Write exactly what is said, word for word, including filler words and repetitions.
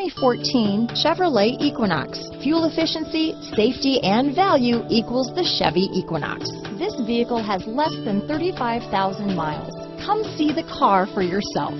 twenty fourteen Chevrolet Equinox. Fuel efficiency, safety, and value equals the Chevy Equinox. This vehicle has less than thirty-five thousand miles. Come see the car for yourself.